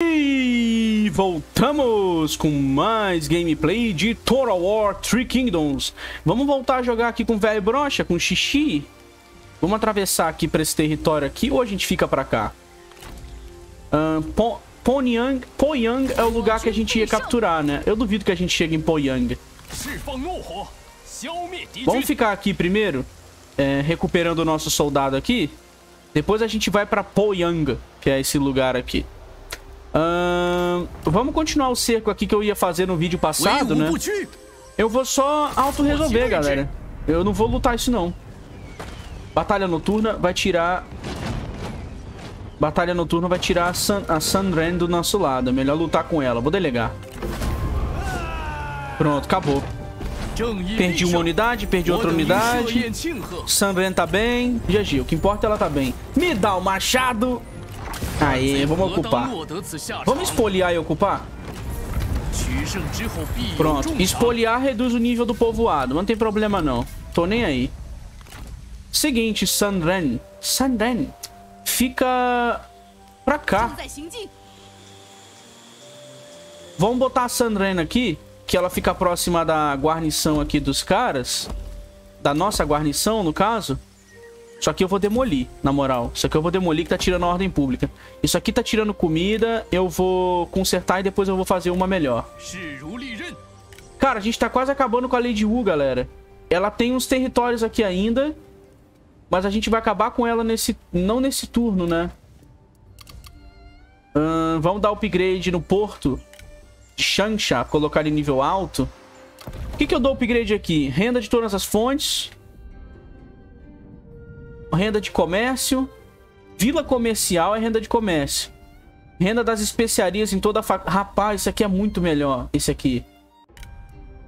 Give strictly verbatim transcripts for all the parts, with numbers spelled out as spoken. E voltamos com mais gameplay de Total War: Three Kingdoms. Vamos voltar a jogar aqui com o Velho Brocha, com o Xixi. Vamos atravessar aqui para esse território aqui, ou a gente fica para cá? Uh, po Poyang, Poyang é o lugar que a gente ia capturar, né? Eu duvido que a gente chegue em Poyang. Vamos ficar aqui primeiro, é, recuperando o nosso soldado aqui. Depois a gente vai para Poyang, que é esse lugar aqui. Uh, vamos continuar o cerco aqui que eu ia fazer no vídeo passado, né? Eu vou só auto-resolver, galera. Eu não vou lutar isso, não. Batalha noturna vai tirar... Batalha noturna vai tirar a, Sun... a Sandren do nosso lado. É melhor lutar com ela. Vou delegar. Pronto, acabou. Perdi uma unidade, perdi outra unidade. Sandren tá bem. G G, o que importa é ela tá bem. Me dá o machado! Aê, vamos ocupar. Vamos espoliar e ocupar? Pronto. Espoliar reduz o nível do povoado. Não tem problema, não. Tô nem aí. Seguinte, Sandren. Sandren. Fica pra cá. Vamos botar a Sandren aqui, que ela fica próxima da guarnição aqui dos caras. Da nossa guarnição, no caso. Isso aqui eu vou demolir, na moral. Isso aqui eu vou demolir, que tá tirando a ordem pública. Isso aqui tá tirando comida. Eu vou consertar e depois eu vou fazer uma melhor. Cara, a gente tá quase acabando com a Lady Wu, galera. Ela tem uns territórios aqui ainda, mas a gente vai acabar com ela nesse... Não nesse turno, né? Hum, vamos dar upgrade no porto de Changsha, colocar ele em nível alto. O que que eu dou upgrade aqui? Renda de todas as fontes... Renda de comércio. Vila comercial é renda de comércio. Renda das especiarias em toda a fac... Rapaz, isso aqui é muito melhor. Esse aqui.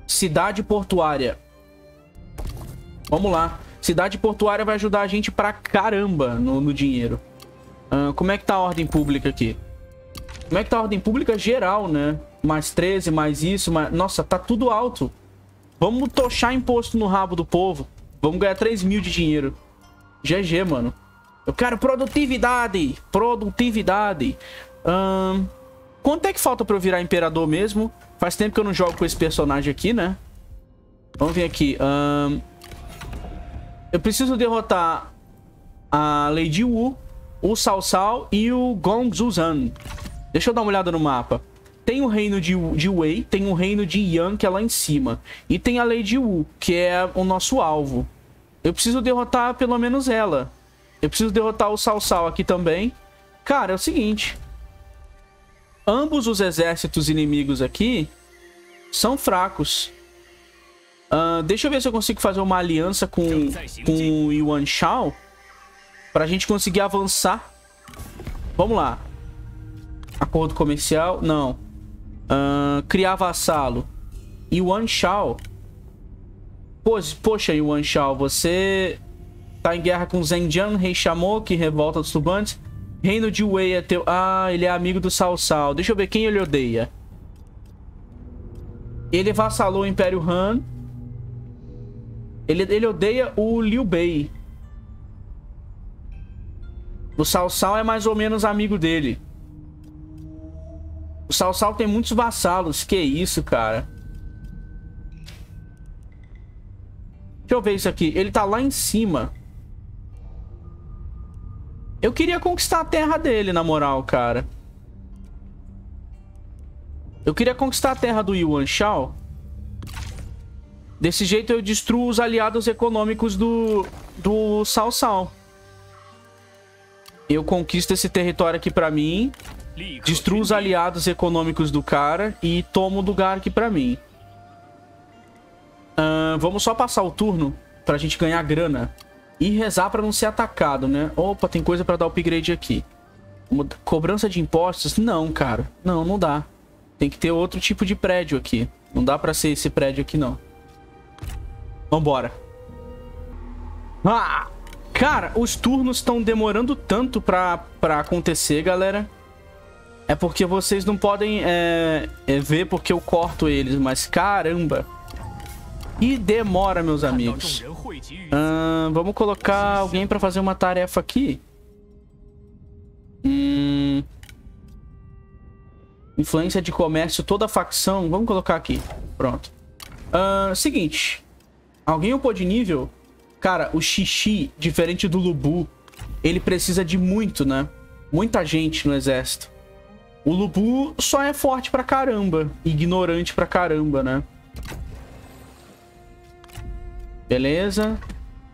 Cidade portuária. Vamos lá. Cidade portuária vai ajudar a gente pra caramba no, no dinheiro. Ah, como é que tá a ordem pública aqui? Como é que tá a ordem pública geral, né? Mais treze, mais isso, mais... Nossa, tá tudo alto. Vamos tochar imposto no rabo do povo. Vamos ganhar três mil de dinheiro. G G, mano. Eu quero produtividade. Produtividade. Hum, quanto é que falta pra eu virar imperador mesmo? Faz tempo que eu não jogo com esse personagem aqui, né? Vamos vir aqui. Hum, eu preciso derrotar a Lady Wu, o Sal-Sal e o Gong Zuzan. Deixa eu dar uma olhada no mapa. Tem o reino de, de Wei, tem o reino de Yang, que é lá em cima. E tem a Lady Wu, que é o nosso alvo. Eu preciso derrotar pelo menos ela. Eu preciso derrotar o Sal-Sal aqui também. Cara, é o seguinte. Ambos os exércitos inimigos aqui são fracos. Uh, deixa eu ver se eu consigo fazer uma aliança com, com o Yuan Shao, pra gente conseguir avançar. Vamos lá. Acordo comercial. Não. Uh, criar vassalo. Yuan Shao. Poxa, Yuan Shao, você tá em guerra com Xixi, Rei Shamoke, Revolta dos Turbantes. Reino de Wei é teu... Ah, ele é amigo do Sal-Sal. Deixa eu ver quem ele odeia. Ele vassalou o Império Han. Ele, ele odeia o Liu Bei. O Sal-Sal é mais ou menos amigo dele. O Sal-Sal tem muitos vassalos. Que isso, cara. Deixa eu ver isso aqui. Ele tá lá em cima. Eu queria conquistar a terra dele, na moral, cara. Eu queria conquistar a terra do Yuan Shao. Desse jeito eu destruo os aliados econômicos do, do Sal-Sal. Eu conquisto esse território aqui pra mim. Destruo os aliados econômicos do cara. E tomo o lugar aqui pra mim. Uh, vamos só passar o turno pra gente ganhar grana. E rezar pra não ser atacado, né? Opa, tem coisa pra dar upgrade aqui. Cobrança de impostos? Não, cara. Não, não dá. Tem que ter outro tipo de prédio aqui. Não dá pra ser esse prédio aqui, não. Vambora. Ah! Cara, os turnos estão demorando tanto pra, pra acontecer, galera. É porque vocês não podem é, é ver porque eu corto eles. Mas caramba... E demora, meus amigos. Ah, vamos colocar alguém pra fazer uma tarefa aqui. Hum, Influência de comércio, toda a facção. Vamos colocar aqui. Pronto. Uh, seguinte. Alguém upou de nível? Cara, o Xixi, diferente do Lubu, ele precisa de muito, né? Muita gente no exército. O Lubu só é forte pra caramba. Ignorante pra caramba, né? Beleza.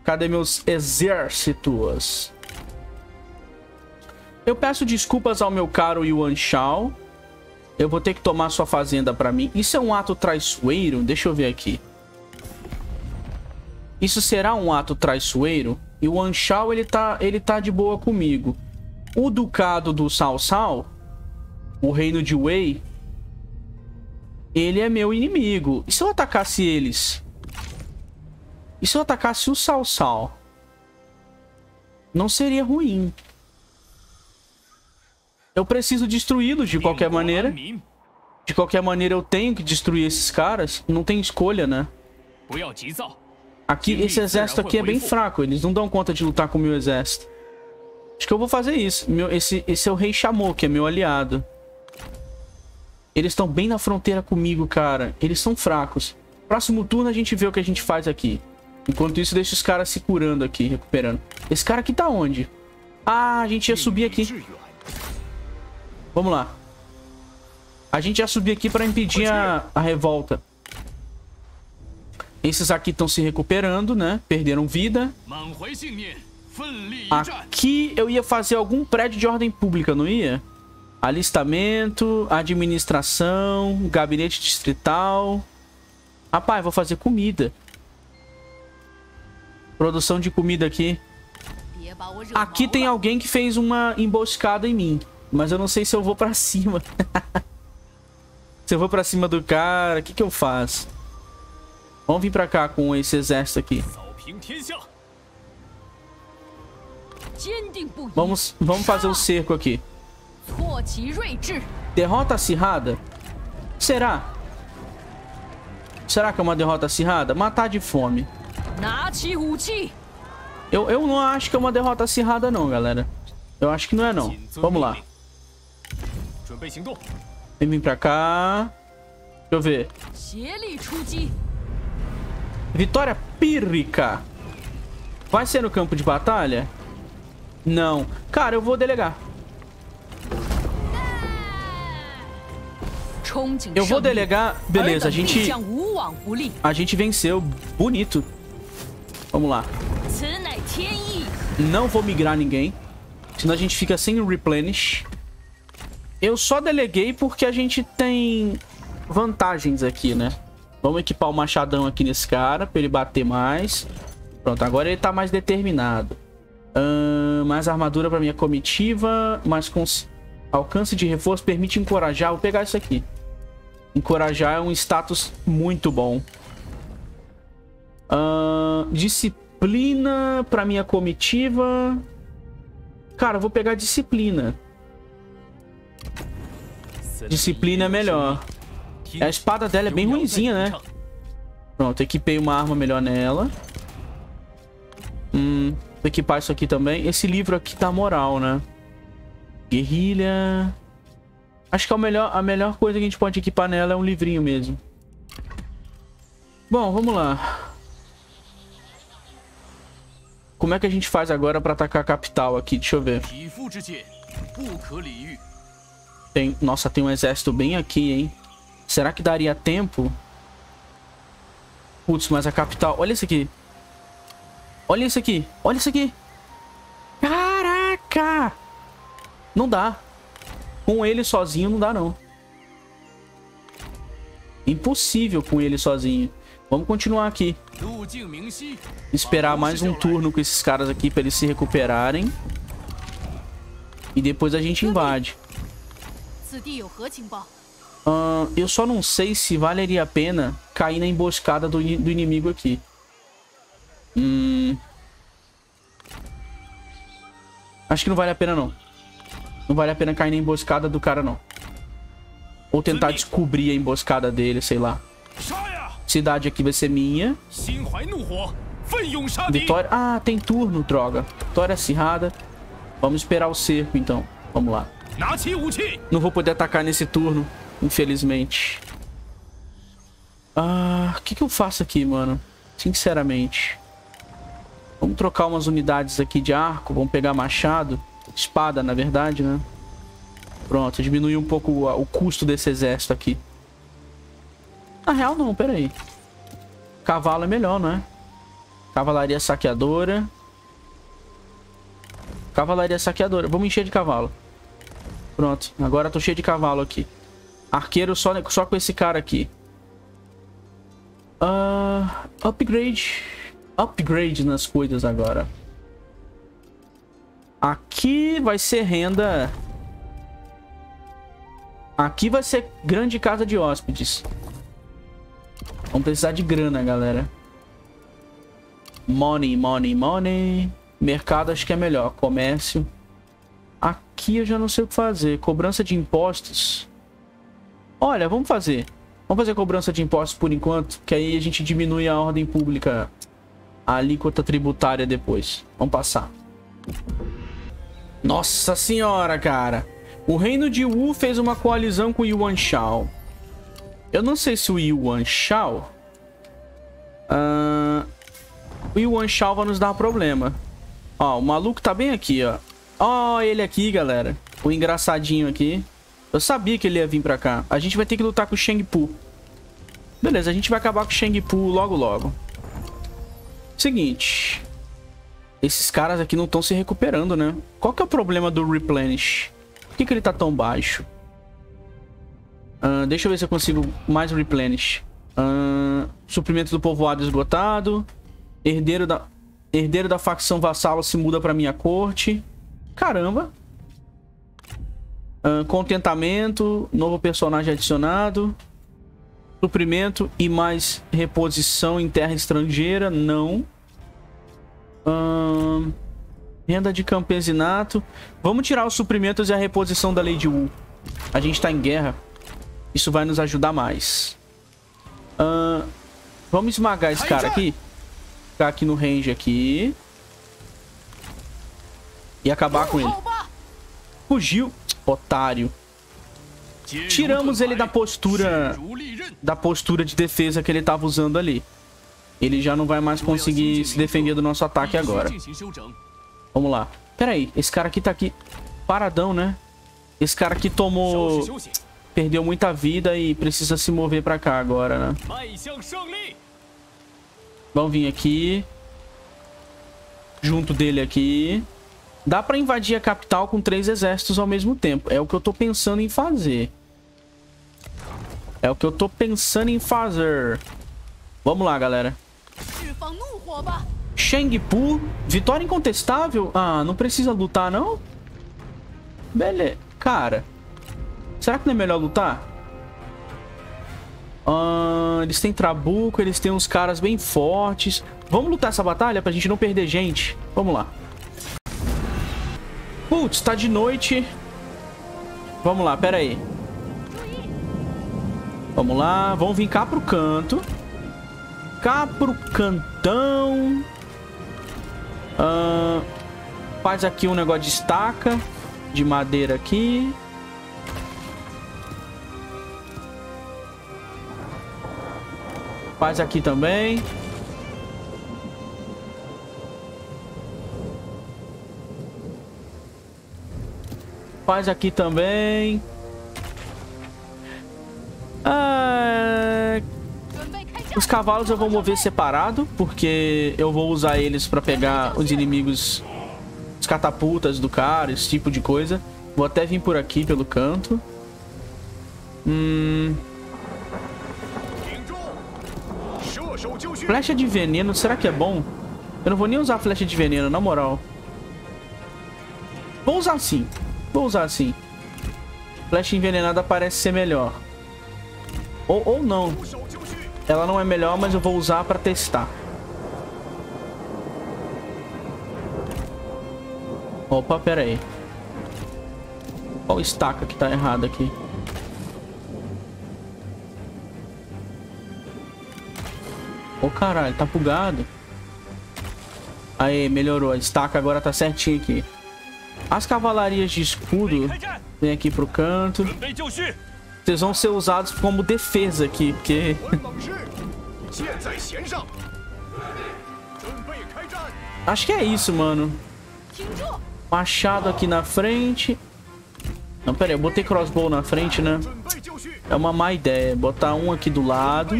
Cadê meus exércitos? Eu peço desculpas ao meu caro Yuan Shao. Eu vou ter que tomar sua fazenda pra mim. Isso é um ato traiçoeiro? Deixa eu ver aqui. Isso será um ato traiçoeiro? E o Anshao, ele tá, ele tá de boa comigo. O ducado do Sal-Sal, o reino de Wei, ele é meu inimigo. E se eu atacasse eles? E se eu atacasse o Sal-Sal? Não seria ruim. Eu preciso destruí-los de qualquer maneira. De qualquer maneira, eu tenho que destruir esses caras. Não tem escolha, né? Aqui, esse exército aqui é bem fraco. Eles não dão conta de lutar com o meu exército. Acho que eu vou fazer isso. Meu, esse, esse é o Rei Shamoke, que é meu aliado. Eles estão bem na fronteira comigo, cara. Eles são fracos. Próximo turno a gente vê o que a gente faz aqui. Enquanto isso, deixa os caras se curando aqui, recuperando. Esse cara aqui tá onde? Ah, a gente ia subir aqui. Vamos lá. A gente ia subir aqui pra impedir a, a revolta. Esses aqui estão se recuperando, né? Perderam vida. Aqui eu ia fazer algum prédio de ordem pública, não ia? Alistamento, administração, gabinete distrital. Rapaz, vou fazer comida. Produção de comida aqui. Aqui tem alguém que fez uma emboscada em mim. Mas eu não sei se eu vou pra cima. Se eu vou pra cima do cara, o que que eu faço? Vamos vir pra cá com esse exército aqui. Vamos, vamos fazer o um cerco aqui. Derrota acirrada? Será? Será que é uma derrota acirrada? Matar de fome. Eu, eu não acho que é uma derrota acirrada não, galera. Eu acho que não é não. Vamos lá. Vem vir pra cá. Deixa eu ver. Vitória pírrica. Vai ser no campo de batalha? Não. Cara, eu vou delegar. Eu vou delegar. Beleza, a gente... A gente venceu. Bonito. Vamos lá. Não vou migrar ninguém. Senão a gente fica sem replenish. Eu só deleguei porque a gente tem vantagens aqui, né? Vamos equipar o machadão aqui nesse cara pra ele bater mais. Pronto, agora ele tá mais determinado. Uh, mais armadura pra minha comitiva. Mais cons... alcance de reforço permite encorajar. Vou pegar isso aqui. Encorajar é um status muito bom. Uh, disciplina pra minha comitiva. Cara, eu vou pegar disciplina. Disciplina é melhor. A espada dela é bem ruinzinha, né? Pronto, equipei uma arma melhor nela. Hum, vou equipar isso aqui também. Esse livro aqui tá moral, né? Guerrilha. Acho que é o melhor, a melhor coisa que a gente pode equipar nela é um livrinho mesmo. Bom, vamos lá. Como é que a gente faz agora pra atacar a capital aqui? Deixa eu ver. Tem, nossa, tem um exército bem aqui, hein? Será que daria tempo? Putz, mas a capital... Olha isso aqui. Olha isso aqui. Olha isso aqui. Caraca! Não dá. Com ele sozinho não dá, não. Impossível com ele sozinho. Vamos continuar aqui. Esperar mais um turno com esses caras aqui pra eles se recuperarem. E depois a gente invade. Uh, eu só não sei se valeria a pena cair na emboscada do, do inimigo aqui. Hum... Acho que não vale a pena, não. Não vale a pena cair na emboscada do cara, não. Ou tentar descobrir a emboscada dele, sei lá. Cidade aqui vai ser minha. Vitória... Ah, tem turno, droga. Vitória acirrada. Vamos esperar o cerco, então. Vamos lá. Não vou poder atacar nesse turno, infelizmente. Ah, o que que eu faço aqui, mano? Sinceramente. Vamos trocar umas unidades aqui de arco. Vamos pegar machado. Espada, na verdade, né? Pronto, diminuiu um pouco o, o custo desse exército aqui. Na real, não, pera aí. Cavalo é melhor, né? Cavalaria saqueadora. Cavalaria saqueadora. Vamos encher de cavalo. Pronto, agora eu tô cheio de cavalo aqui. Arqueiro só, só com esse cara aqui. Uh, upgrade. Upgrade nas coisas agora. Aqui vai ser renda. Aqui vai ser grande casa de hóspedes. Vamos precisar de grana, galera. Money, money, money. Mercado acho que é melhor. Comércio. Aqui eu já não sei o que fazer. Cobrança de impostos. Olha, vamos fazer. Vamos fazer cobrança de impostos por enquanto. Que aí a gente diminui a ordem pública. A alíquota tributária depois. Vamos passar. Nossa senhora, cara. O reino de Wu fez uma coalizão com o Yuan Shao. Eu não sei se o Yuan Shao... Uh... O Yuan Shao vai nos dar problema. Ó, o maluco tá bem aqui, ó. Ó, ele aqui, galera. O engraçadinho aqui. Eu sabia que ele ia vir pra cá. A gente vai ter que lutar com o Cheng Pu. Beleza, a gente vai acabar com o Cheng Pu logo, logo. Seguinte. Esses caras aqui não estão se recuperando, né? Qual que é o problema do replenish? Por que que ele tá tão baixo? Uh, deixa eu ver se eu consigo mais replenish. Uh, suprimento do povoado esgotado. Herdeiro da, herdeiro da facção vassala se muda pra minha corte. Caramba. Uh, contentamento. Novo personagem adicionado. Suprimento e mais reposição em terra estrangeira. Não. Uh, renda de campesinato. Vamos tirar os suprimentos e a reposição da Lady Wu. A gente tá em guerra. Isso vai nos ajudar mais. Uh, vamos esmagar esse cara aqui. Ficar aqui no range aqui. E acabar com ele. Fugiu. Otário. Tiramos ele da postura... Da postura de defesa que ele estava usando ali. Ele já não vai mais conseguir se defender do nosso ataque agora. Vamos lá. Pera aí. Esse cara aqui tá aqui... Paradão, né? Esse cara aqui tomou... Perdeu muita vida e precisa se mover pra cá agora, né? Vamos vir aqui. Junto dele aqui. Dá pra invadir a capital com três exércitos ao mesmo tempo. É o que eu tô pensando em fazer. É o que eu tô pensando em fazer. Vamos lá, galera. Cheng Pu. Vitória incontestável? Ah, não precisa lutar, não? Beleza. Cara... Será que não é melhor lutar? Ah, eles têm trabuco, eles têm uns caras bem fortes. Vamos lutar essa batalha pra gente não perder gente. Vamos lá. Putz, tá de noite. Vamos lá, pera aí. Vamos lá, vamos vir cá pro canto. Cá pro cantão. Ah, faz aqui um negócio de estaca. De madeira aqui. Faz aqui também. Faz aqui também. Ah, os cavalos eu vou mover separado, porque eu vou usar eles pra pegar os inimigos, os catapultas do cara, esse tipo de coisa. Vou até vir por aqui, pelo canto. Hum... Flecha de veneno, será que é bom? Eu não vou nem usar flecha de veneno, na moral. Vou usar sim. Vou usar sim. Flecha envenenada parece ser melhor. Ou, ou não. Ela não é melhor, mas eu vou usar pra testar. Opa, pera aí. Olha o estaca que tá errado aqui. Ô, caralho, tá bugado. Aê, melhorou. A estaca agora tá certinho aqui. As cavalarias de escudo Vem aqui pro canto. Vocês vão ser usados como defesa aqui, porque... Acho que é isso, mano. Machado aqui na frente. Não, pera aí, eu botei crossbow na frente, né? É uma má ideia. Botar um aqui do lado.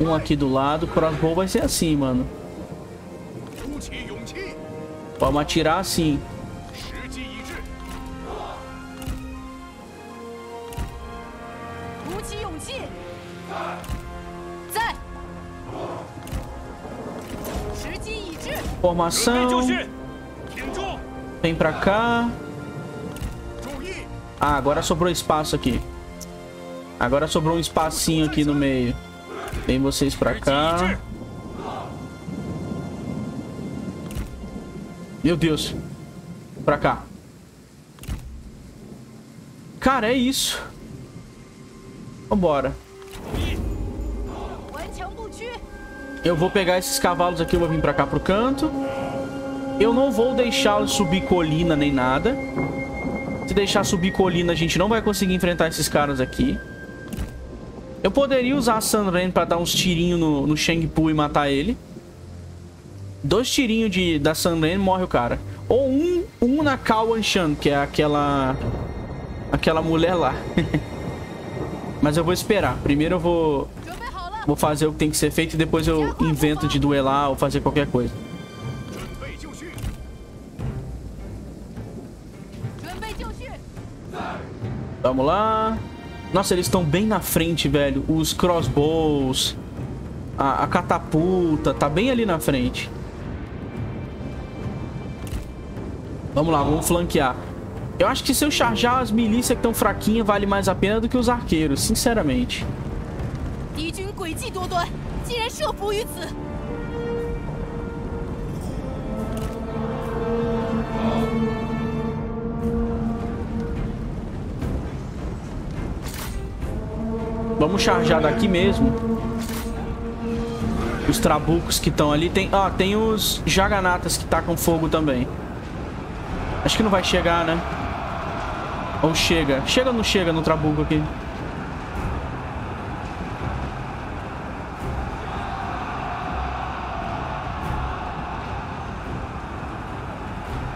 Um aqui do lado. Crossbow vai ser assim, mano. Vamos atirar assim. Formação. Vem pra cá. Ah, agora sobrou espaço aqui. Agora sobrou um espacinho aqui no meio. Vem vocês pra cá. Meu Deus. Pra cá. Cara, é isso. Vambora. Eu vou pegar esses cavalos aqui, eu vou vir pra cá pro canto. Eu não vou deixá-los subir colina nem nada. Se deixar subir colina, a gente não vai conseguir enfrentar esses caras aqui. Eu poderia usar a Sandren pra dar uns tirinhos no, no Cheng Pu e matar ele. Dois tirinhos de, da Sandren morre o cara. Ou um, um na Cao Anshan, que é aquela... Aquela mulher lá. Mas eu vou esperar. Primeiro eu vou... Vou fazer o que tem que ser feito e depois eu invento de duelar ou fazer qualquer coisa. Vamos lá. Nossa, eles estão bem na frente, velho. Os crossbows, a, a catapulta, tá bem ali na frente. Vamos lá, vamos flanquear. Eu acho que se eu charjar as milícias que estão fraquinhas, vale mais a pena do que os arqueiros, sinceramente. Vamos charjar daqui mesmo. Os trabucos que estão ali. Tem, ah, tem os jaganatas que tacam fogo também. Acho que não vai chegar, né? Ou chega. Chega ou não chega no trabuco aqui?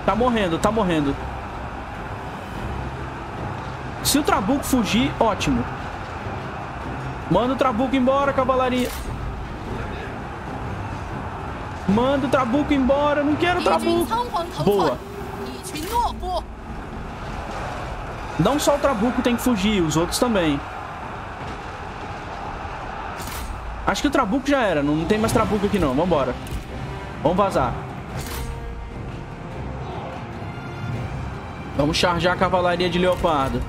Tá morrendo, tá morrendo. Se o trabuco fugir, ótimo. Manda o trabuco embora, cavalaria. Manda o trabuco embora, não quero trabuco. Boa. Não só o trabuco tem que fugir, os outros também. Acho que o trabuco já era, não tem mais trabuco aqui não, vambora. Vamos vazar. Vamos charjar a cavalaria de leopardo.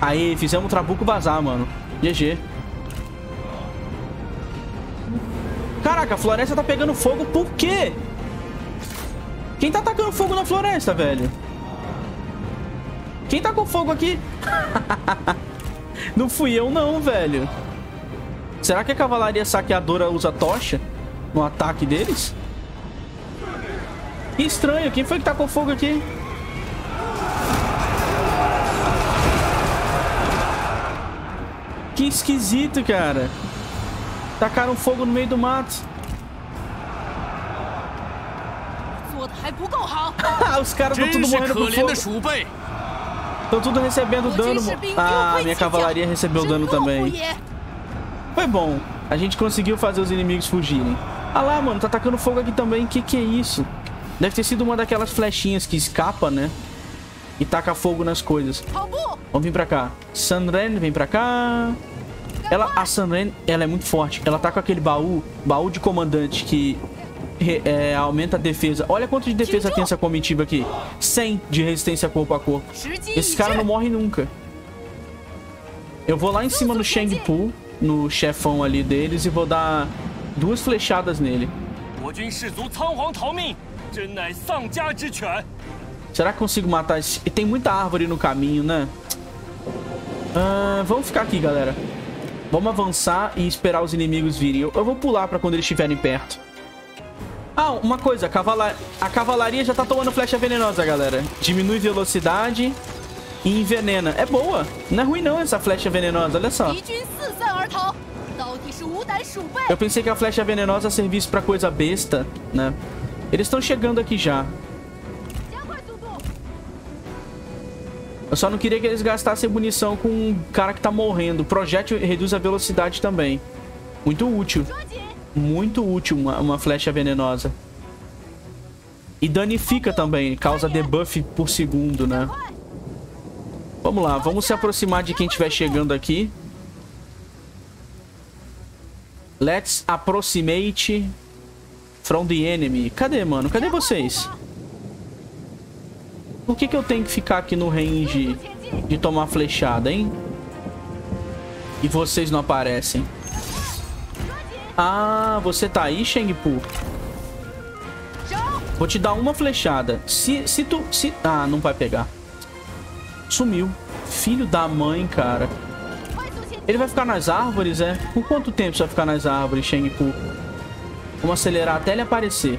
Aí, fizemos o trabuco vazar, mano. G G. Caraca, a floresta tá pegando fogo por quê? Quem tá tacando fogo na floresta, velho? Quem tá com fogo aqui? Não fui eu não, velho. Será que a cavalaria saqueadora usa tocha no ataque deles? Que estranho, quem foi que tacou fogo aqui? Que esquisito, cara. Tacaram fogo no meio do mato. Os caras estão tudo morrendo por fogo. Estão tudo recebendo dano. Ah, minha cavalaria recebeu dano também. Foi bom. A gente conseguiu fazer os inimigos fugirem. Ah lá, mano, tá atacando fogo aqui também. Que que é isso? Deve ter sido uma daquelas flechinhas que escapa, né? E taca fogo nas coisas. Vamos vir pra cá. Sandren, vem pra cá. Ela, a Sandren, ela é muito forte. Ela tá com aquele baú, baú de comandante que é, aumenta a defesa. Olha quanto de defesa tem essa comitiva aqui. cem de resistência corpo a corpo. Esses caras não morrem nunca. Eu vou lá em cima no Cheng Pu, no chefão ali deles, e vou dar duas flechadas nele. Será que consigo matar esse... Tem muita árvore no caminho, né? Ah, vamos ficar aqui, galera. Vamos avançar e esperar os inimigos virem. Eu, eu vou pular pra quando eles estiverem perto. Ah, uma coisa, a, cavala... a cavalaria já tá tomando flecha venenosa, galera. Diminui velocidade e envenena. É boa. Não é ruim não essa flecha venenosa, olha só. Eu pensei que a flecha venenosa servisse pra coisa besta, né? Eles estão chegando aqui já. Eu só não queria que eles gastassem munição com um cara que tá morrendo. O projétil reduz a velocidade também. Muito útil. Muito útil uma, uma flecha venenosa. E danifica também. Causa debuff por segundo, né? Vamos lá. Vamos se aproximar de quem estiver chegando aqui. Let's approximate from the enemy. Cadê, mano? Cadê vocês? Por que que eu tenho que ficar aqui no range de tomar flechada, hein? E vocês não aparecem. Ah, você tá aí, Cheng Pu? Vou te dar uma flechada. Se, se tu... Se... Ah, não vai pegar. Sumiu. Filho da mãe, cara. Ele vai ficar nas árvores, é? Por quanto tempo você vai ficar nas árvores, Cheng Pu? Vamos acelerar até ele aparecer.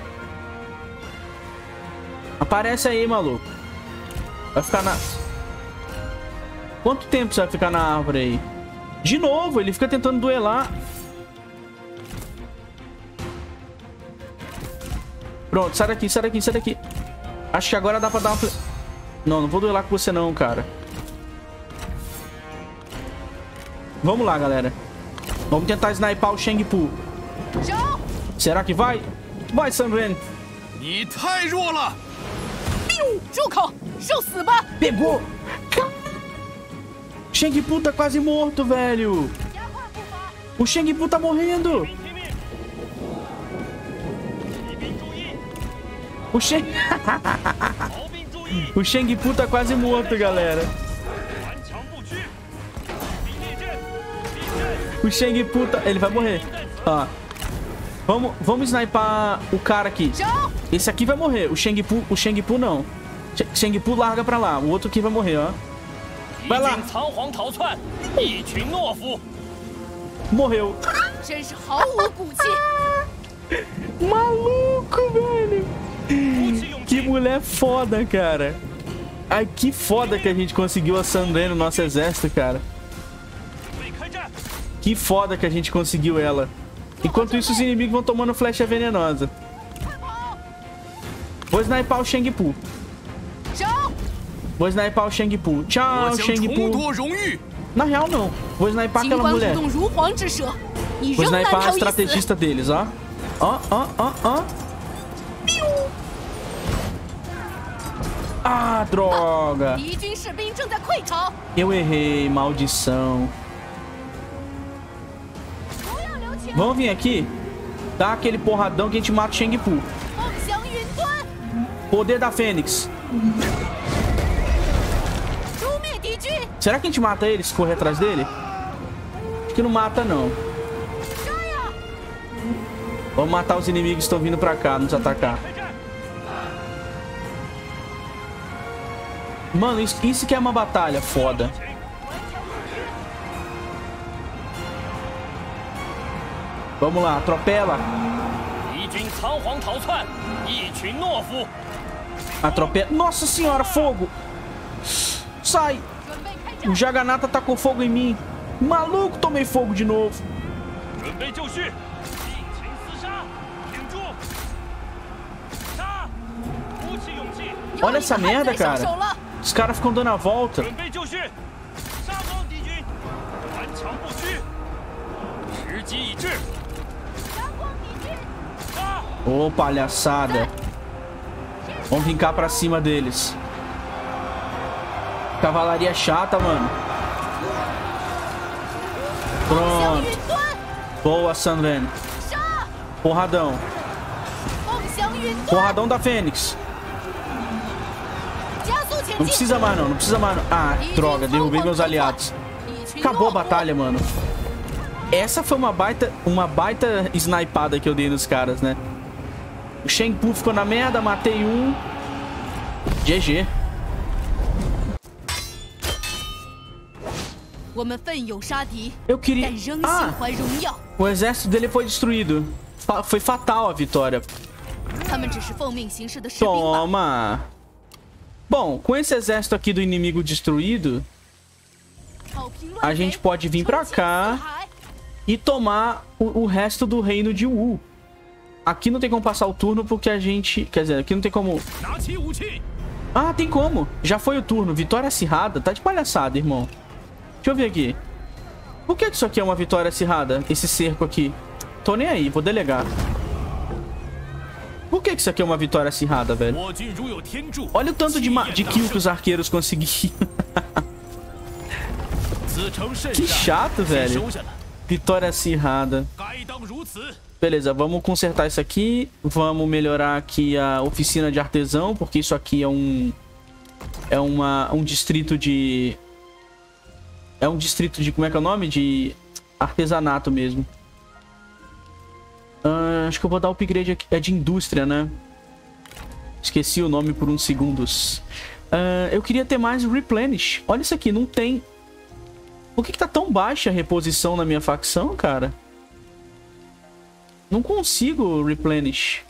Aparece aí, maluco. Vai ficar na... Quanto tempo você vai ficar na árvore aí? De novo, ele fica tentando duelar. Pronto, sai daqui, sai daqui, sai daqui. Acho que agora dá pra dar uma... Fle... Não, não vou duelar com você não, cara. Vamos lá, galera. Vamos tentar sniper o Cheng Pu. Será que vai? Vai, Sandren. Pegou. Cheng Pu tá quase morto, velho. O Cheng Pu tá morrendo. O Cheng... o Cheng Pu tá quase morto, galera. O Cheng Pu tá... Ele vai morrer. Ó. Vamos, vamos sniper o cara aqui. Esse aqui vai morrer. O Cheng Pu... O Cheng Pu não. Cheng Pu larga pra lá. O outro aqui vai morrer, ó. Vai lá. Morreu. Maluco, velho. Que mulher foda, cara. Ai, que foda que a gente conseguiu a Sandren no nosso exército, cara. Que foda que a gente conseguiu ela. Enquanto isso, os inimigos vão tomando flecha venenosa. Vou sniper o Cheng Pu. Vou sniper o Cheng Pu. Tchau, Cheng Pu. Na real, não. Vou sniper aquela mulher. Vou sniper a estrategista deles, ó. Ó, ó, ó, ó. Ah, droga. Eu errei, maldição. Vamos vir aqui. Dá aquele porradão que a gente mata o Cheng Pu. Poder da Fênix. Será que a gente mata ele se correr atrás dele? Acho que não mata, não. Vamos matar os inimigos que estão vindo pra cá, nos atacar. Mano, isso, isso que é uma batalha foda. Vamos lá, atropela. Atropela. Nossa senhora, fogo. Sai. O Jaganata tacou fogo em mim. Maluco, tomei fogo de novo. Olha essa merda, cara. Os caras ficam dando a volta. Ô, oh, palhaçada. Vamos vincar pra cima deles. Cavalaria chata, mano. Pronto. Boa, Sun Ren. Porradão. Porradão da Fênix. Não precisa mais não, não precisa mais não. Ah, droga, derrubei meus aliados. Acabou a batalha, mano. Essa foi uma baita, uma baita snipada que eu dei nos caras, né? O Cheng Pu ficou na merda, matei um. G G. Eu queria... Ah, o exército dele foi destruído. Foi fatal a vitória. Toma! Bom, com esse exército aqui do inimigo destruído, a gente pode vir pra cá e tomar o, o resto do reino de Wu. Aqui não tem como passar o turno porque a gente... Quer dizer, aqui não tem como... Ah, tem como. Já foi o turno. Vitória acirrada. Tá de palhaçada, irmão. Deixa eu ver aqui. Por que isso aqui é uma vitória acirrada? Esse cerco aqui. Tô nem aí. Vou delegar. Por que isso aqui é uma vitória acirrada, velho? Olha o tanto de, de kill que os arqueiros conseguiram. Que chato, velho. Vitória acirrada. Beleza, vamos consertar isso aqui. Vamos melhorar aqui a oficina de artesão, porque isso aqui é um... É uma, um distrito de... É um distrito de... Como é que é o nome? De artesanato mesmo. Uh, acho que eu vou dar o upgrade aqui. É de indústria, né? Esqueci o nome por uns segundos. Uh, eu queria ter mais replenish. Olha isso aqui, não tem... Por que que tá tão baixa a reposição na minha facção, cara? Não consigo replenish.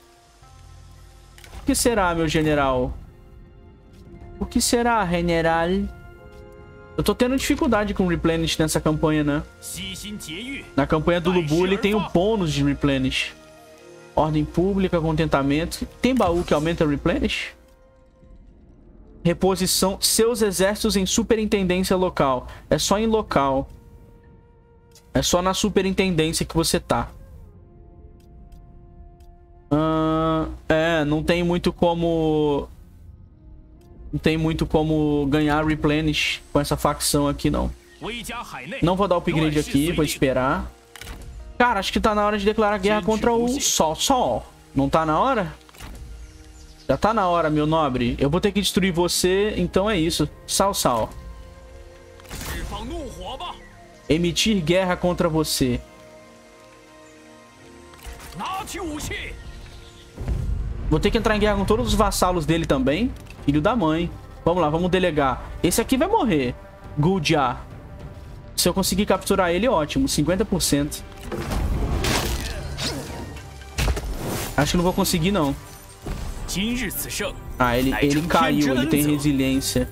O que será, meu general? O que será, general? Eu tô tendo dificuldade com replenish nessa campanha, né? Na campanha do Lubu, ele tem o bônus de replenish. Ordem pública, contentamento. Tem baú que aumenta replenish? Reposição. Seus exércitos em superintendência local. É só em local. É só na superintendência que você tá. Uh, é, não tem muito como... Não tem muito como ganhar replenish com essa facção aqui, não. Não vou dar upgrade aqui, vou esperar. Cara, acho que tá na hora de declarar guerra contra o Sal-Sal. Não tá na hora? Já tá na hora, meu nobre. Eu vou ter que destruir você, então é isso. Sal-Sal. Emitir guerra contra você. Vou ter que entrar em guerra com todos os vassalos dele também. Filho da mãe. Vamos lá, vamos delegar. Esse aqui vai morrer. Gujia. Se eu conseguir capturar ele, ótimo. cinquenta por cento. Acho que não vou conseguir, não. Ah, ele, ele caiu. Ele tem resiliência.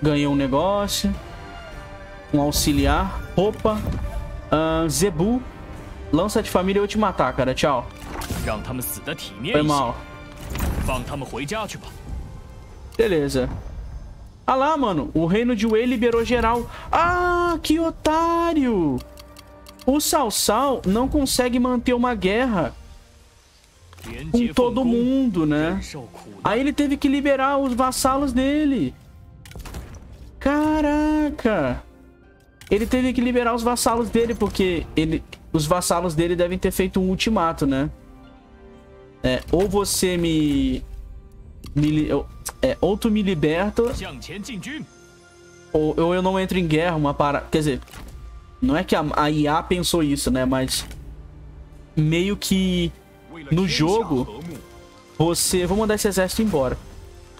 Ganhei um negócio. Um auxiliar. Opa. Uh, Zebu. Lança de família, eu te matar, cara. Tchau. Foi mal. Beleza. Ah lá, mano. O reino de Wei liberou geral. Ah, que otário. O Sal-Sal não consegue manter uma guerra com todo mundo, né? Aí ele teve que liberar os vassalos dele. Caraca. Ele teve que liberar os vassalos dele, porque ele... Os vassalos dele devem ter feito um ultimato, né? É, ou você me... me é, ou tu me liberta... Ou, ou eu não entro em guerra, uma parada... Quer dizer, não é que a, a I A pensou isso, né? Mas meio que no jogo, você... Vou mandar esse exército embora.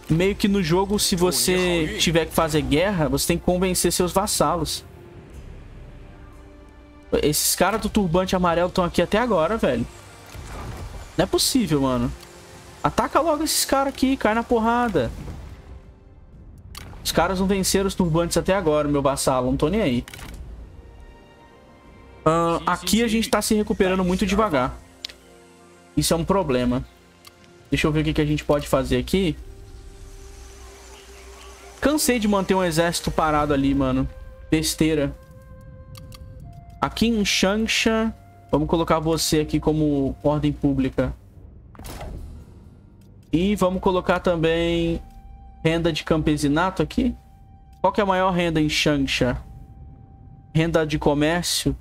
Meio que no jogo, se você tiver que fazer guerra, você tem que convencer seus vassalos. Esses caras do turbante amarelo estão aqui até agora, velho. Não é possível, mano. Ataca logo esses caras aqui. Cai na porrada. Os caras não venceram os turbantes até agora, meu vassalo. Não tô nem aí. Uh, aqui a gente tá se recuperando muito devagar. Isso é um problema. Deixa eu ver o que, que a gente pode fazer aqui. Cansei de manter um exército parado ali, mano. Besteira. Aqui em Changsha, vamos colocar você aqui como ordem pública. E vamos colocar também renda de campesinato aqui. Qual que é a maior renda em Changsha? Renda de comércio?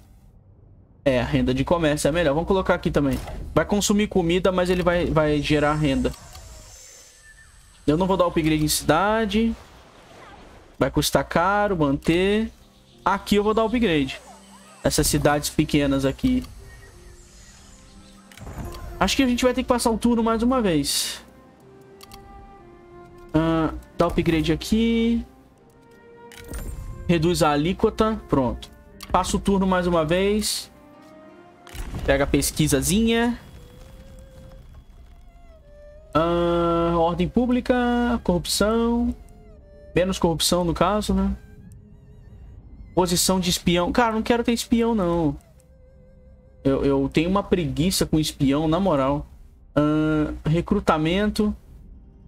É, renda de comércio é melhor. Vamos colocar aqui também. Vai consumir comida, mas ele vai, vai gerar renda. Eu não vou dar upgrade em cidade. Vai custar caro manter. Aqui eu vou dar upgrade. Essas cidades pequenas aqui. Acho que a gente vai ter que passar o turno mais uma vez. Uh, dá upgrade aqui. Reduz a alíquota. Pronto. Passa o turno mais uma vez. Pega a pesquisazinha. Ah, ordem pública, corrupção. Menos corrupção no caso, né? Posição de espião. Cara, não quero ter espião, não. Eu, eu tenho uma preguiça com espião, na moral. Uh, recrutamento.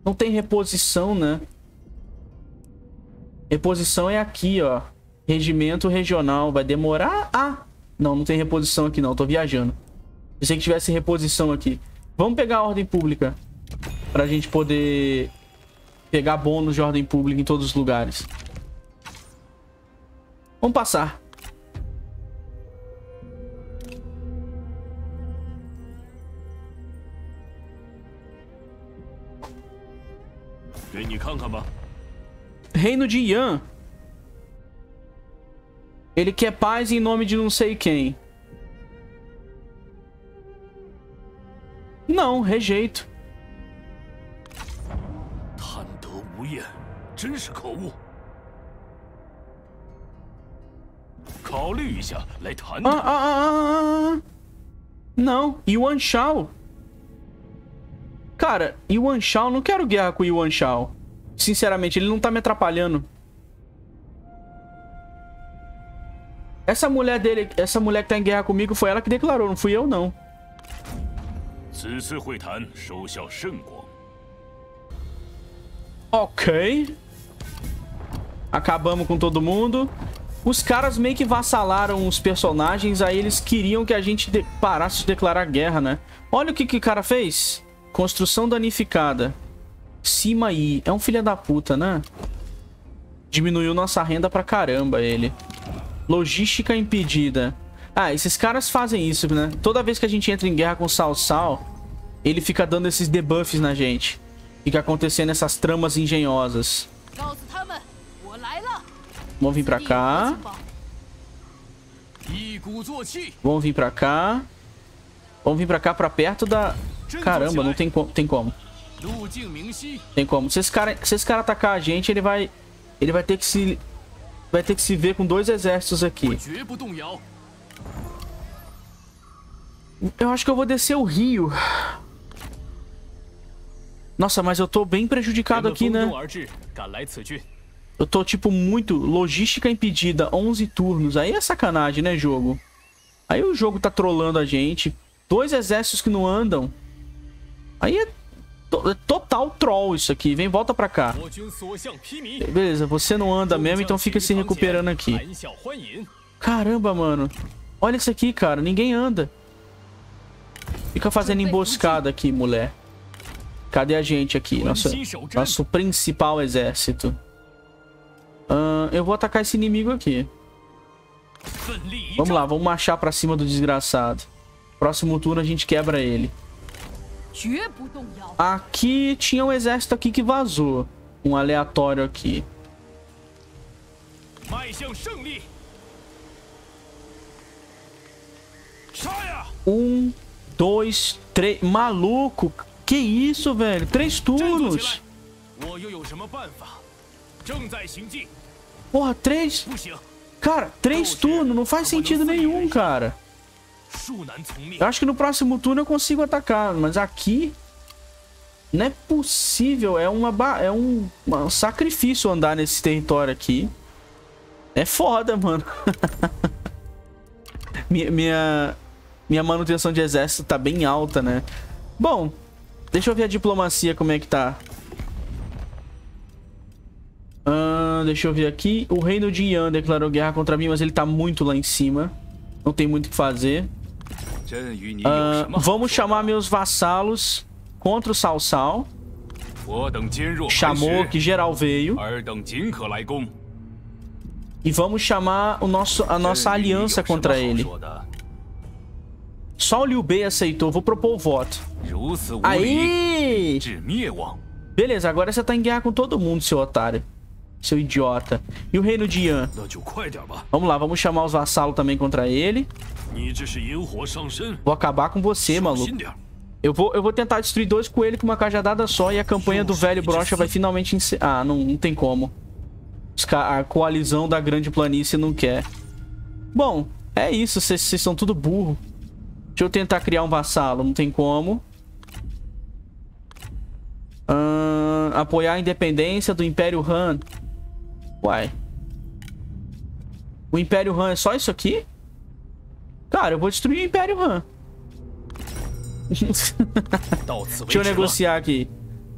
Não tem reposição, né? Reposição é aqui, ó. Regimento regional. Vai demorar? Ah! Não, não tem reposição aqui, não. Tô viajando. Pensei que tivesse reposição aqui. Vamos pegar a ordem pública. Pra gente poder pegar bônus de ordem pública em todos os lugares. Vamos passar. Reino de Yan. Ele quer paz em nome de não sei quem. Não, rejeito. Ah, ah, ah, ah. Não, Yuan Shao. Cara, Yuan Shao, não quero guerra com Yuan Shao. Sinceramente, ele não tá me atrapalhando. Essa mulher dele, essa mulher que tá em guerra comigo, foi ela que declarou, não fui eu não. Ok. Acabamos com todo mundo. Os caras meio que vassalaram os personagens, aí eles queriam que a gente de- parasse de declarar guerra, né? Olha o que que o cara fez. Construção danificada. Cima aí. É um filho da puta, né? Diminuiu nossa renda pra caramba, ele. Logística impedida. Ah, esses caras fazem isso, né? Toda vez que a gente entra em guerra com o Sal-Sal, ele fica dando esses debuffs na gente. Fica acontecendo essas tramas engenhosas. Vão vir pra cá. Vão vir pra cá. Vão vir pra cá, pra perto da... Caramba, não tem, co tem como. Tem como. Se esse, cara, se esse cara atacar a gente, ele vai... Ele vai ter que se... Vai ter que se ver com dois exércitos aqui. Eu acho que eu vou descer o rio. Nossa, mas eu tô bem prejudicado aqui, né? Eu tô, tipo, muito... Logística impedida. onze turnos. Aí é sacanagem, né, jogo? Aí o jogo tá trolando a gente. Dois exércitos que não andam. Aí é, to é total troll isso aqui. Vem, volta pra cá. Beleza, você não anda mesmo, então fica se recuperando aqui. Caramba, mano. Olha isso aqui, cara. Ninguém anda. Fica fazendo emboscada aqui, mulher. Cadê a gente aqui? Nosso, nosso principal exército. Uh, eu vou atacar esse inimigo aqui. Vamos lá, vamos marchar pra cima do desgraçado. Próximo turno a gente quebra ele. Aqui tinha um exército aqui que vazou. Um aleatório aqui. Um, dois, três. Maluco! Que isso, velho? Três turnos! Porra, três? Cara, três turnos não faz sentido nenhum, cara. Eu acho que no próximo turno eu consigo atacar, mas aqui não é possível. É, uma ba... é um... um sacrifício andar nesse território aqui. É foda, mano. minha, minha... minha manutenção de exército tá bem alta, né? Bom, deixa eu ver a diplomacia como é que tá. Ah, deixa eu ver aqui. O reino de Yan declarou guerra contra mim, mas ele tá muito lá em cima. Não tem muito o que fazer. Uh, vamos chamar meus vassalos contra o Sal-Sal. Chamou que geral veio. E vamos chamar o nosso, a nossa aliança contra ele. Só o Liu Bei aceitou. Vou propor o voto. Aí! Beleza, agora você tá em guerra com todo mundo, seu otário. Seu idiota. E o reino de Yan? Vamos lá, vamos chamar os vassalos também contra ele. Vou acabar com você, maluco. Eu vou, eu vou tentar destruir dois coelhos com uma cajadada só. E a campanha do Velho Brocha vai finalmente encerrar. Ah, não, não tem como. A coalizão da Grande Planície não quer. Bom, é isso. Vocês são tudo burro. Deixa eu tentar criar um vassalo. Não tem como. Uh, apoiar a independência do Império Han. Uai. O Império Han é só isso aqui? Cara, eu vou destruir o Império Han. Deixa eu negociar aqui.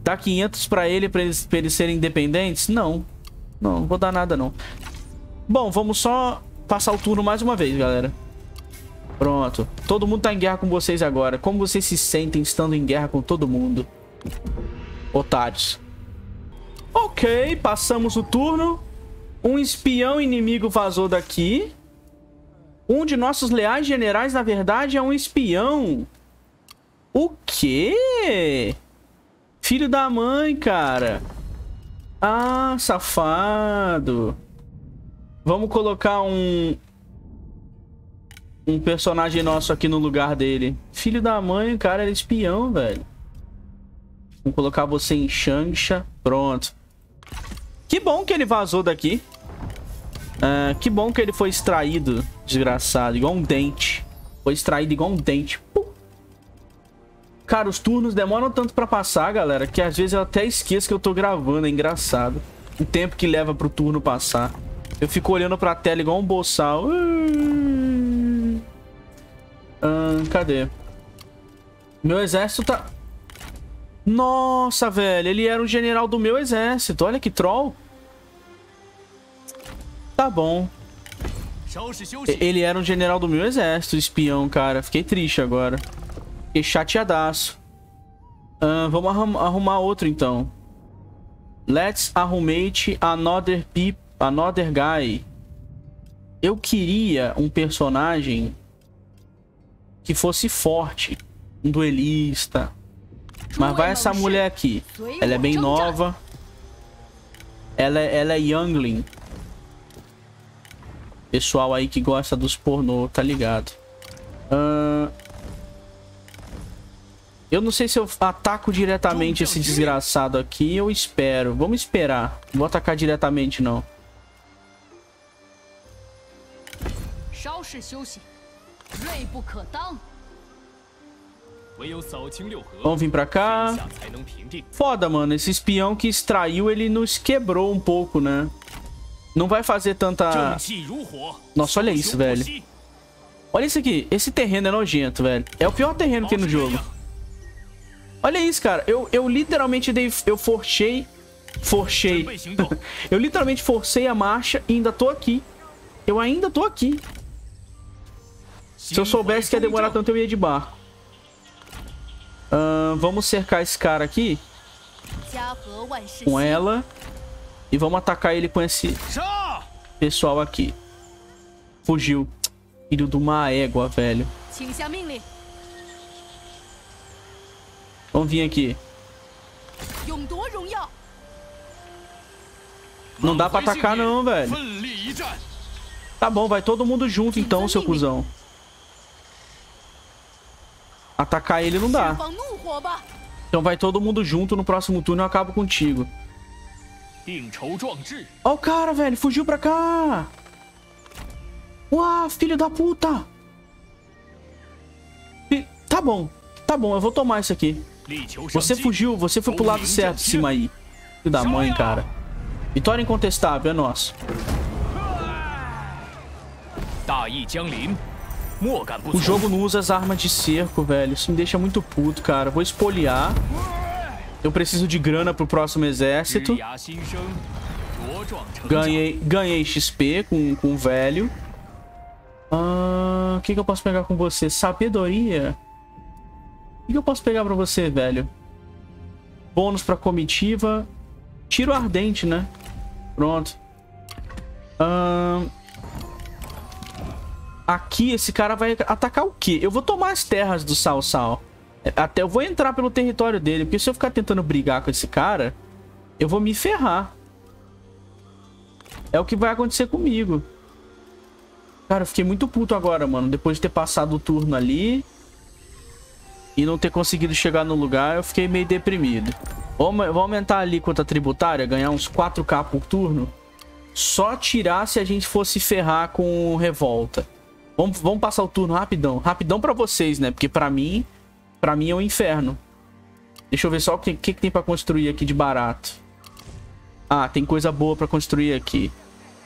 Dá quinhentos pra ele, pra eles, pra eles serem independentes? Não. Não, não vou dar nada, não. Bom, vamos só passar o turno mais uma vez, galera. Pronto. Todo mundo tá em guerra com vocês agora. Como vocês se sentem estando em guerra com todo mundo? Otários. Ok, passamos o turno. Um espião inimigo vazou daqui. Um de nossos leais generais, na verdade, é um espião. O quê? Filho da mãe, cara. Ah, safado. Vamos colocar um... Um personagem nosso aqui no lugar dele. Filho da mãe, cara, era espião, velho. Vamos colocar você em Changsha. Pronto. Que bom que ele vazou daqui. Ah, que bom que ele foi extraído. Desgraçado, igual um dente. Foi extraído igual um dente. Pum. Cara, os turnos demoram tanto pra passar, galera, que às vezes eu até esqueço que eu tô gravando. É engraçado o tempo que leva pro turno passar. Eu fico olhando pra tela igual um boçal. Hum, cadê? Meu exército tá... Nossa, velho. Ele era um general do meu exército. Olha que troll. Tá bom. Ele era um general do meu exército, espião, cara. Fiquei triste agora. Fiquei chateadaço. Uh, vamos arrum arrumar outro, então. Let's arrumate another people. Another guy. Eu queria um personagem que fosse forte. Um duelista. Mas vai essa mulher aqui. Ela é bem nova. Ela, ela é youngling. Pessoal aí que gosta dos pornô, tá ligado? Uh... Eu não sei se eu ataco diretamente esse desgraçado aqui. Eu espero. Vamos esperar. Não vou atacar diretamente, não. Vamos vir pra cá. Foda, mano. Esse espião que extraiu, ele nos quebrou um pouco, né? Não vai fazer tanta... Nossa, olha isso, velho. Olha isso aqui. Esse terreno é nojento, velho. É o pior terreno que tem no jogo. Olha isso, cara. Eu, eu literalmente dei... Eu forcei... Forcei. Eu literalmente forcei a marcha e ainda tô aqui. Eu ainda tô aqui. Se eu soubesse que ia demorar tanto, eu ia de barco. Uh, vamos cercar esse cara aqui. Com ela. E vamos atacar ele com esse pessoal aqui. Fugiu. Filho de uma égua, velho. Vamos vir aqui. Não dá pra atacar não, velho. Tá bom, vai todo mundo junto então, seu cuzão. Atacar ele não dá. Então vai todo mundo junto, no próximo turno eu acabo contigo. Ó o cara, velho, fugiu pra cá. Uau, filho da puta. Tá bom, tá bom, eu vou tomar isso aqui. Você fugiu, você foi pro lado certo, cima aí. Filho da mãe, cara. Vitória incontestável, é nosso. O jogo não usa as armas de cerco, velho. Isso me deixa muito puto, cara. Vou espoliar. Eu preciso de grana pro próximo exército. Ganhei, ganhei X P com, com o velho. Ah, o que, que eu posso pegar com você? Sabedoria? O que, que eu posso pegar pra você, velho? Bônus pra comitiva. Tiro ardente, né? Pronto. Ah... Aqui esse cara vai atacar o quê? Eu vou tomar as terras do Sal-Sal. Até eu vou entrar pelo território dele. Porque se eu ficar tentando brigar com esse cara, eu vou me ferrar. É o que vai acontecer comigo. Cara, eu fiquei muito puto agora, mano. Depois de ter passado o turno ali e não ter conseguido chegar no lugar, eu fiquei meio deprimido. Vou aumentar ali quanto a tributária. Ganhar uns quatro mil por turno. Só tirar se a gente fosse ferrar com revolta. Vamos, vamos passar o turno rapidão. Rapidão pra vocês, né? Porque pra mim... Pra mim é um inferno. Deixa eu ver só o que, que, que tem pra construir aqui de barato. Ah, tem coisa boa pra construir aqui.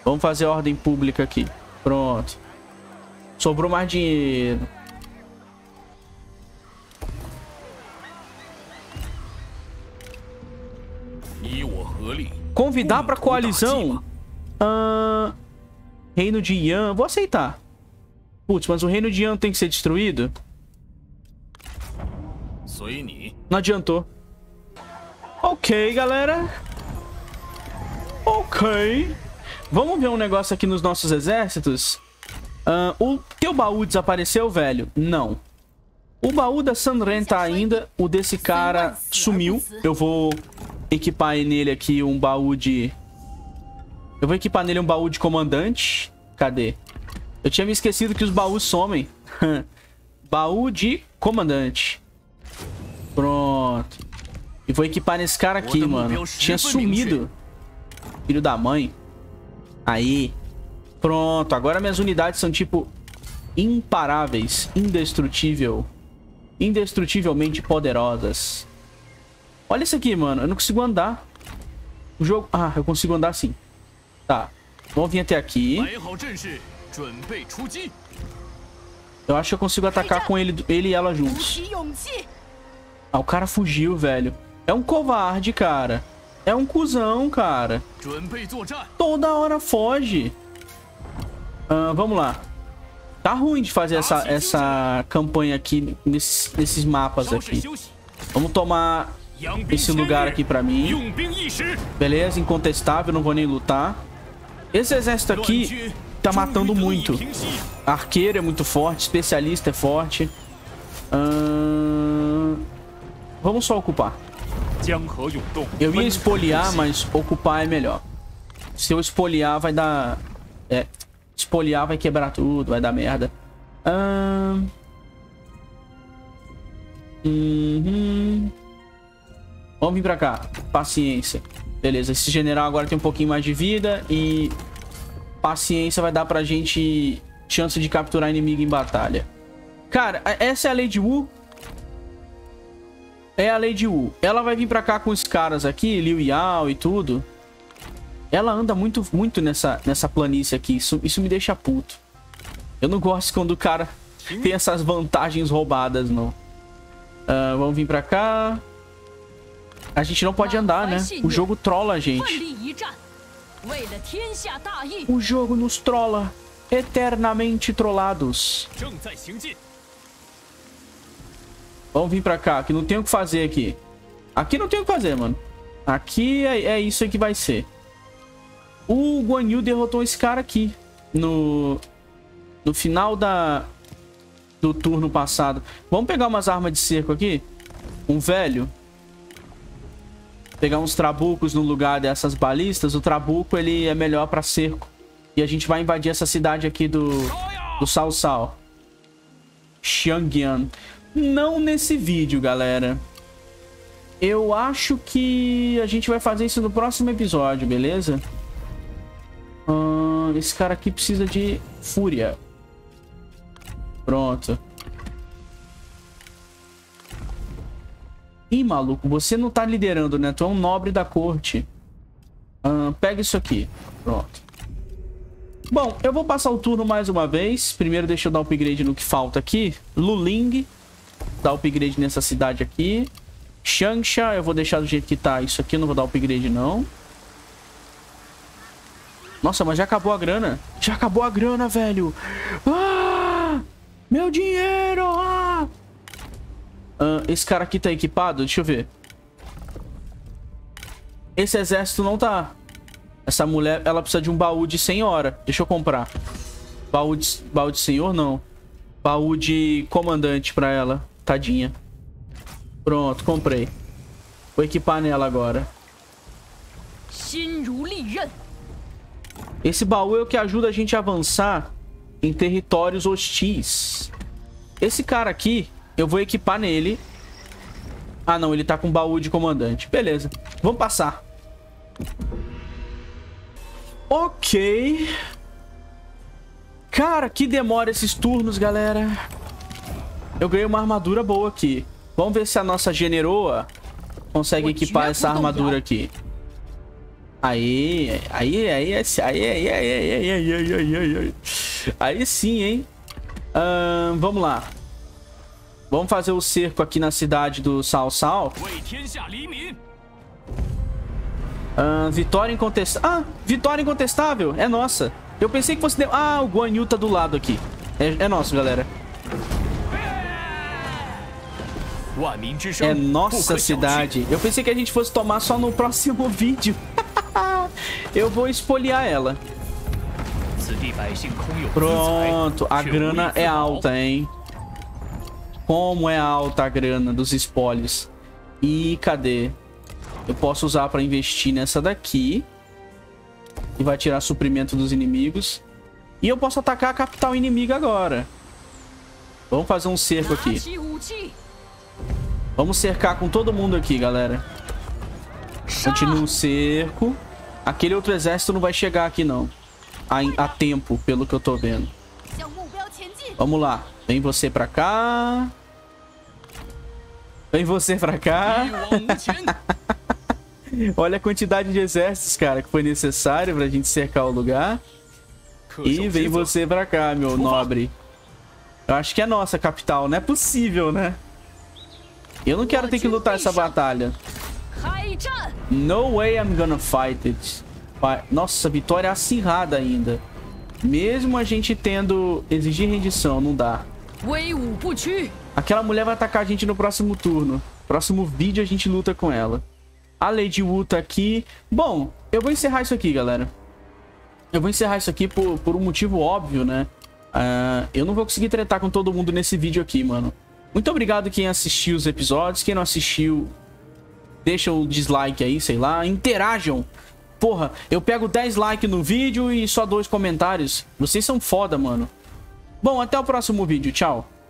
Vamos fazer ordem pública aqui. Pronto. Sobrou mais dinheiro. Convidar pra coalizão? Ah, reino de Yan. Vou aceitar. Putz, mas o reino de Yan tem que ser destruído? Não adiantou. Ok, galera. Ok. Vamos ver um negócio aqui nos nossos exércitos. Uh, o teu baú desapareceu, velho? Não. O baú da Sandren tá ainda. O desse cara sumiu. Eu vou equipar nele aqui um baú de... Eu vou equipar nele um baú de comandante. Cadê? Eu tinha me esquecido que os baús somem. Baú de comandante. Pronto. E vou equipar nesse cara aqui, mano. Tinha sumido. Filho da mãe. Aí. Pronto. Agora minhas unidades são tipo imparáveis. Indestrutível. Indestrutivelmente poderosas. Olha isso aqui, mano. Eu não consigo andar. O jogo... Ah, eu consigo andar sim. Tá. Vamos vir até aqui. Eu acho que eu consigo atacar com ele, ele e ela juntos. Ah, o cara fugiu, velho. É um covarde, cara. É um cuzão, cara. Toda hora foge. Ah, vamos lá. Tá ruim de fazer essa, essa campanha aqui, nesses, nesses mapas aqui. Vamos tomar esse lugar aqui pra mim. Beleza, incontestável, não vou nem lutar. Esse exército aqui tá matando muito. Arqueiro é muito forte, especialista é forte. Ahn... Vamos só ocupar. Eu ia espoliar, mas ocupar é melhor. Se eu espoliar, vai dar... É, espoliar vai quebrar tudo, vai dar merda. Ahn... Uhum. Vamos vir pra cá. Paciência. Beleza, esse general agora tem um pouquinho mais de vida e... Paciência vai dar pra gente chance de capturar inimigo em batalha. Cara, essa é a Lady Wu. É a Lady Wu. Ela vai vir pra cá com os caras aqui, Liu Yao e tudo. Ela anda muito, muito nessa, nessa planície aqui. Isso, isso me deixa puto. Eu não gosto quando o cara tem essas vantagens roubadas, não. Uh, vamos vir pra cá. A gente não pode andar, né? O jogo trola a gente. O jogo nos trola. Eternamente trollados. Vamos vir pra cá, que não tem o que fazer aqui. Aqui não tem o que fazer, mano. Aqui é, é isso que vai ser. O Guan Yu derrotou esse cara aqui. No, no final da, do turno passado. Vamos pegar umas armas de cerco aqui. Um velho. Pegar uns trabucos no lugar dessas balistas. O trabuco, ele é melhor pra cerco. E a gente vai invadir essa cidade aqui do... Do Sal-Sal. Xiangyang. Não nesse vídeo, galera. Eu acho que... A gente vai fazer isso no próximo episódio, beleza? Hum, esse cara aqui precisa de fúria. Pronto. Ih, maluco, você não tá liderando, né? Tu é um nobre da corte. Ah, pega isso aqui. Pronto. Bom, eu vou passar o turno mais uma vez. Primeiro deixa eu dar upgrade no que falta aqui. Luling. Dar upgrade nessa cidade aqui. Changsha, eu vou deixar do jeito que tá. Isso aqui eu não vou dar upgrade, não. Nossa, mas já acabou a grana. Já acabou a grana, velho. Ah! Meu dinheiro! Ah! Uh, esse cara aqui tá equipado? Deixa eu ver. Esse exército não tá. Essa mulher, ela precisa de um baú de senhora. Deixa eu comprar. Baú de, baú de senhor, não. Baú de comandante pra ela. Tadinha. Pronto, comprei. Vou equipar nela agora. Esse baú é o que ajuda a gente a avançar em territórios hostis. Esse cara aqui... Eu vou equipar nele. Ah, não. Ele tá com baú de comandante. Beleza. Vamos passar. Ok. Cara, que demora esses turnos, galera. Eu ganhei uma armadura boa aqui. Vamos ver se a nossa generoa consegue equipar essa armadura aqui. Aí, aí, aí, aí, aí, aí, aí, aí, aí, aí, aí, aí sim, hein? Hum, vamos lá. Vamos fazer o cerco aqui na cidade do Sal-Sal. Hum, vitória incontestável. Ah, vitória incontestável. É nossa. Eu pensei que fosse... Ah, o Guan Yu tá do lado aqui. É, é nosso, galera. É nossa cidade. Eu pensei que a gente fosse tomar só no próximo vídeo. Eu vou espoliar ela. Pronto. A grana é alta, hein? Como é alta a grana dos espólios. E cadê? Eu posso usar pra investir nessa daqui. E vai tirar suprimento dos inimigos. E eu posso atacar a capital inimiga agora. Vamos fazer um cerco aqui. Vamos cercar com todo mundo aqui, galera. Continua o cerco. Aquele outro exército não vai chegar aqui, não. A, a tempo, pelo que eu tô vendo. Vamos lá. Vem você pra cá. Vem você pra cá. Olha a quantidade de exércitos, cara, que foi necessário pra gente cercar o lugar. E vem você pra cá, meu nobre. Eu acho que é nossa capital. Não é possível, né? Eu não quero ter que lutar essa batalha. No way I'm gonna fight it. Nossa, vitória acirrada ainda. Mesmo a gente tendo... Exigir rendição, não dá. Aquela mulher vai atacar a gente no próximo turno. Próximo vídeo a gente luta com ela. A Lady Wu tá aqui. Bom, eu vou encerrar isso aqui, galera. Eu vou encerrar isso aqui por, por um motivo óbvio, né? Uh, eu não vou conseguir tretar com todo mundo nesse vídeo aqui, mano. Muito obrigado quem assistiu os episódios. Quem não assistiu, deixa o dislike aí, sei lá. Interajam. Porra, eu pego dez likes no vídeo e só dois comentários. Vocês são foda, mano. Bom, até o próximo vídeo. Tchau.